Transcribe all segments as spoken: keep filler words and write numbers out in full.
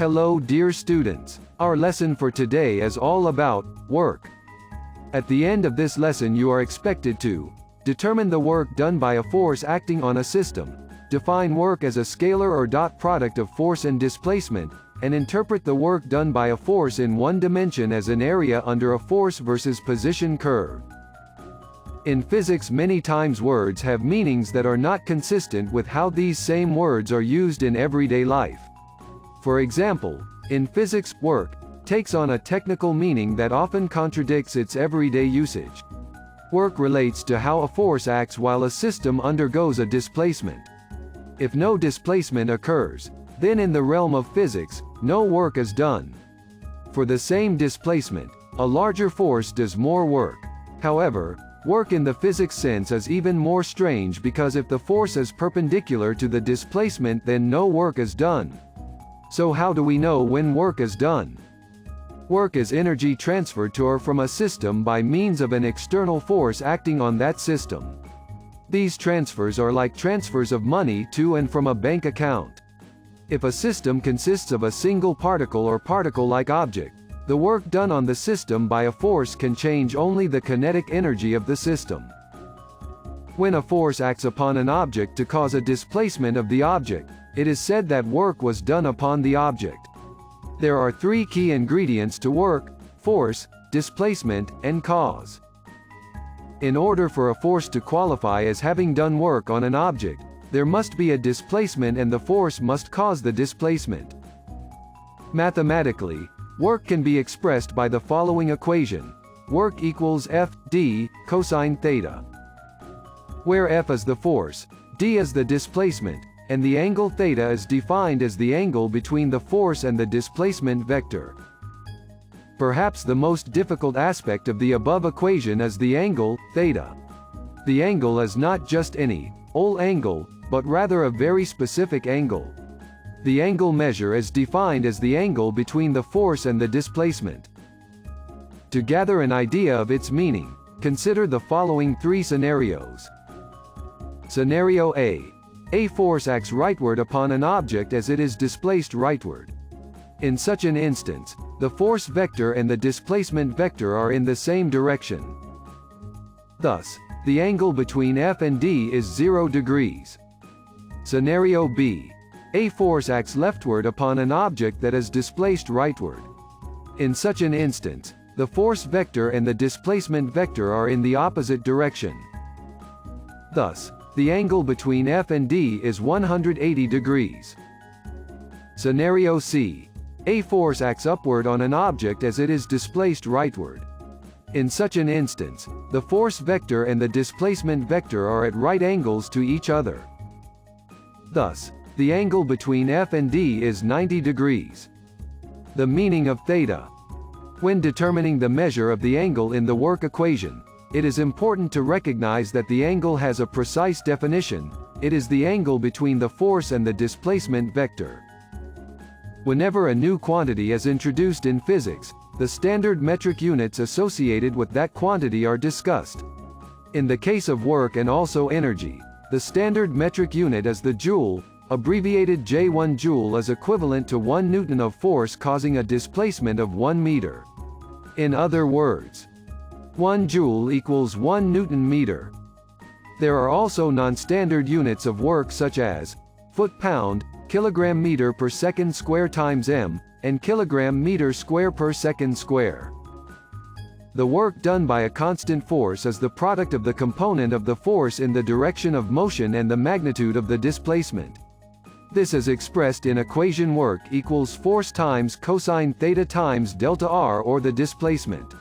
Hello dear students. Our lesson for today is all about work. At the end of this lesson you are expected to determine the work done by a force acting on a system, define work as a scalar or dot product of force and displacement, and interpret the work done by a force in one dimension as an area under a force versus position curve. In physics, many times words have meanings that are not consistent with how these same words are used in everyday life. For example, in physics, work takes on a technical meaning that often contradicts its everyday usage. Work relates to how a force acts while a system undergoes a displacement. If no displacement occurs, then in the realm of physics, no work is done. For the same displacement, a larger force does more work. However, work in the physics sense is even more strange because if the force is perpendicular to the displacement, then no work is done. So how do we know when work is done? Work is energy transferred to or from a system by means of an external force acting on that system. These transfers are like transfers of money to and from a bank account. If a system consists of a single particle or particle-like object, the work done on the system by a force can change only the kinetic energy of the system. When a force acts upon an object to cause a displacement of the object, it is said that work was done upon the object. There are three key ingredients to work: force, displacement, and cause. In order for a force to qualify as having done work on an object, there must be a displacement and the force must cause the displacement. Mathematically, work can be expressed by the following equation. Work equals F, D, cosine theta, where F is the force, D is the displacement, and the angle theta is defined as the angle between the force and the displacement vector. Perhaps the most difficult aspect of the above equation is the angle, theta. The angle is not just any old angle, but rather a very specific angle. The angle measure is defined as the angle between the force and the displacement. To gather an idea of its meaning, consider the following three scenarios. Scenario A. A force acts rightward upon an object as it is displaced rightward. In such an instance, the force vector and the displacement vector are in the same direction. Thus, the angle between F and D is zero degrees. Scenario B. A force acts leftward upon an object that is displaced rightward. In such an instance, the force vector and the displacement vector are in the opposite direction. Thus, the angle between F and D is one hundred eighty degrees. Scenario C. A force acts upward on an object as it is displaced rightward. In such an instance, the force vector and the displacement vector are at right angles to each other. Thus, the angle between F and D is ninety degrees. The meaning of theta. When determining the measure of the angle in the work equation, it is important to recognize that the angle has a precise definition. It is the angle between the force and the displacement vector. Whenever a new quantity is introduced in physics, the standard metric units associated with that quantity are discussed. In the case of work and also energy, the standard metric unit is the joule, abbreviated J one. Joule is equivalent to one newton of force causing a displacement of one meter. In other words, one joule equals one newton meter. There are also non-standard units of work such as foot-pound, kilogram-meter per second square times m, and kilogram-meter square per second square. The work done by a constant force is the product of the component of the force in the direction of motion and the magnitude of the displacement. This is expressed in equation work equals force times cosine theta times delta r, or the displacement.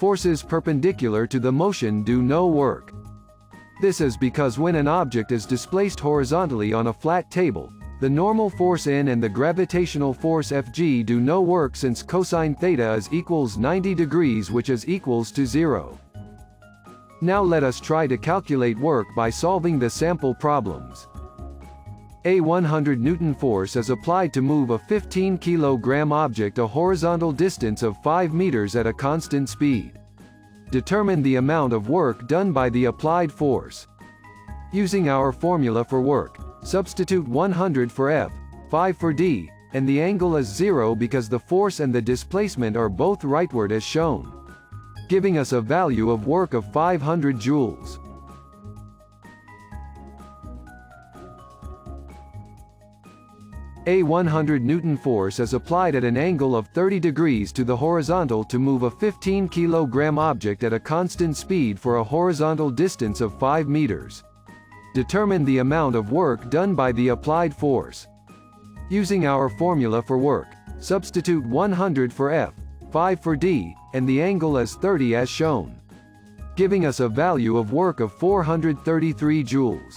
Forces perpendicular to the motion do no work. This is because when an object is displaced horizontally on a flat table, the normal force N and the gravitational force F G do no work, since cosine theta is equals ninety degrees, which is equals to zero. Now let us try to calculate work by solving the sample problems. A one hundred newton force is applied to move a fifteen kilogram object a horizontal distance of five meters at a constant speed. Determine the amount of work done by the applied force. Using our formula for work, substitute one hundred for F, five for D, and the angle is zero because the force and the displacement are both rightward as shown, giving us a value of work of five hundred joules. A one hundred newton force is applied at an angle of thirty degrees to the horizontal to move a fifteen kilogram object at a constant speed for a horizontal distance of five meters. Determine the amount of work done by the applied force. Using our formula for work, substitute one hundred for F, five for D, and the angle is thirty as shown, giving us a value of work of four hundred thirty-three joules.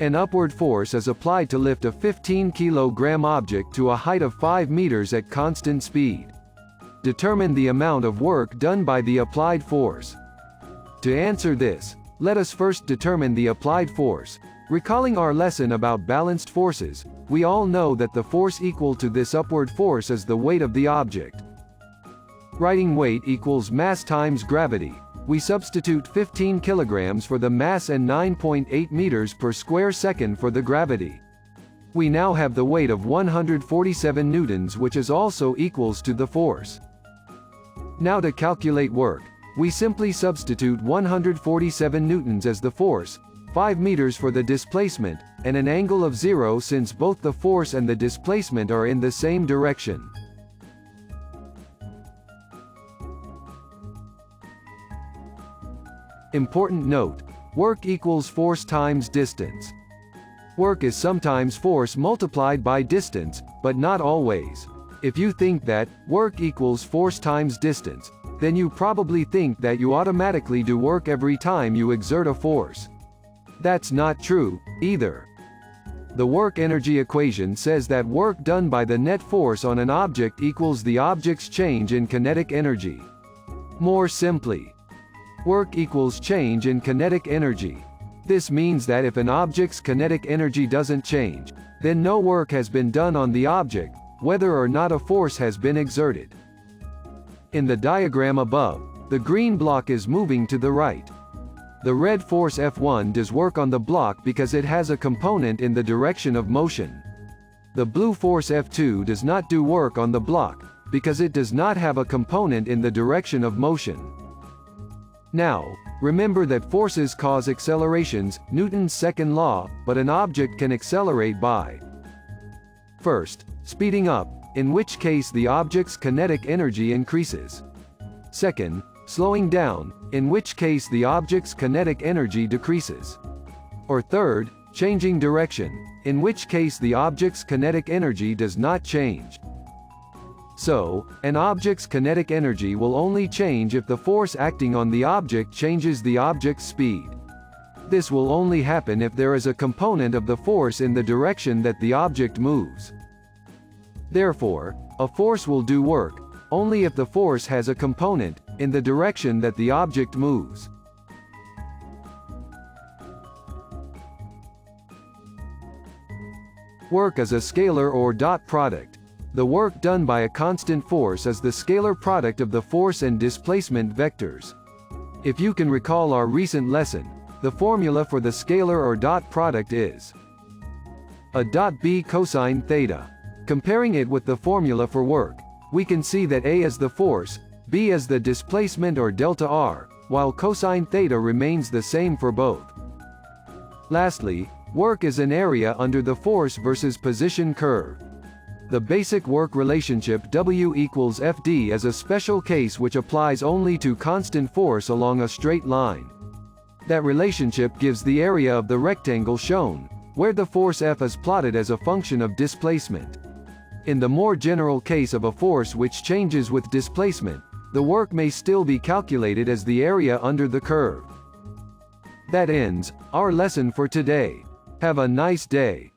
An upward force is applied to lift a fifteen kilogram object to a height of five meters at constant speed. Determine the amount of work done by the applied force. To answer this, let us first determine the applied force. Recalling our lesson about balanced forces, we all know that the force equal to this upward force is the weight of the object. Writing weight equals mass times gravity. We substitute fifteen kilograms for the mass and nine point eight meters per square second for the gravity. We now have the weight of one hundred forty-seven newtons, which is also equals to the force. Now to calculate work, we simply substitute one hundred forty-seven newtons as the force, five meters for the displacement, and an angle of zero since both the force and the displacement are in the same direction. Important note: work equals force times distance. Work is sometimes force multiplied by distance, but not always. If you think that work equals force times distance, then you probably think that you automatically do work every time you exert a force. That's not true, either. The work-energy equation says that work done by the net force on an object equals the object's change in kinetic energy. More simply, work equals change in kinetic energy. This means that if an object's kinetic energy doesn't change, then no work has been done on the object, whether or not a force has been exerted. In the diagram above, the green block is moving to the right. The red force F one does work on the block because it has a component in the direction of motion. The blue force F two does not do work on the block, because it does not have a component in the direction of motion. Now, remember that forces cause accelerations, Newton's second law, but an object can accelerate by, first, speeding up, in which case the object's kinetic energy increases. Second, slowing down, in which case the object's kinetic energy decreases. Or third, changing direction, in which case the object's kinetic energy does not change. So, an object's kinetic energy will only change if the force acting on the object changes the object's speed. This will only happen if there is a component of the force in the direction that the object moves. Therefore, a force will do work only if the force has a component in the direction that the object moves. Work is a scalar or dot product. The work done by a constant force is the scalar product of the force and displacement vectors. If you can recall our recent lesson, the formula for the scalar or dot product is a dot B cosine theta. Comparing it with the formula for work, we can see that A is the force, B is the displacement or delta R, while cosine theta remains the same for both. Lastly, work is an area under the force versus position curve. The basic work relationship W equals F D is a special case which applies only to constant force along a straight line. That relationship gives the area of the rectangle shown, where the force F is plotted as a function of displacement. In the more general case of a force which changes with displacement, the work may still be calculated as the area under the curve. That ends our lesson for today. Have a nice day.